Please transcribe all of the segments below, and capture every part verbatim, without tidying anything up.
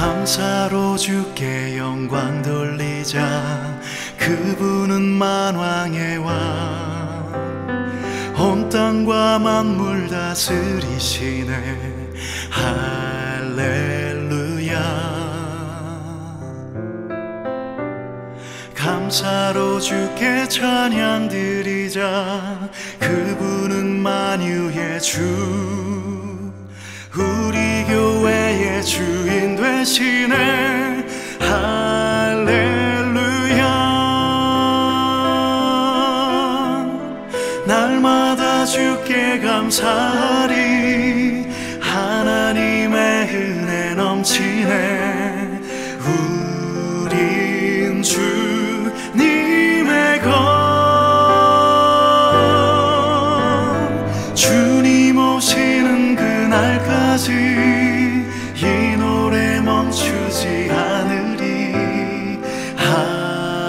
감사로 주께 영광 돌리자. 그분은 만왕의 왕, 온 땅과 만물 다스리시네. 할렐루야. 감사로 주께 찬양 드리자. 그분은 만유의 주, 우리 교회의 주인 되시네. 할렐루야. 날마다 주께 감사하리. 하나님의 은혜 넘치네. 우린 주님의 것, 주님 오시는 그날까지 이 노래 멈추지 않으리. 할렐루야.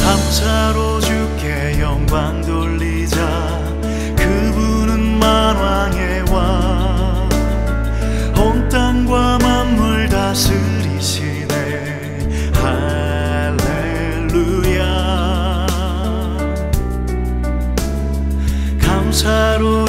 감사로 주께 영광 돌리자. 그분은 만왕의 왕, 온 땅과 만물 다스리시네. 할렐루야. 감사로